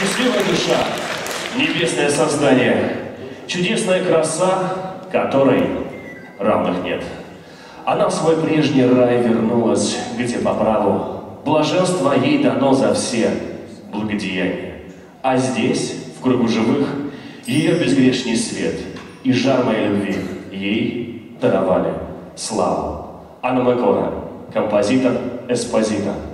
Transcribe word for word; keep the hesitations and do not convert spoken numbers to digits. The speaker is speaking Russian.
Счастливая душа, небесное создание, чудесная краса, которой равных нет. Она в свой прежний рай вернулась, где по праву блаженство ей дано за все благодеяния. А здесь, в кругу живых, ее безгрешный свет и жар моей любви ей даровали славу. Анема и Коре, композитор, эспозитор.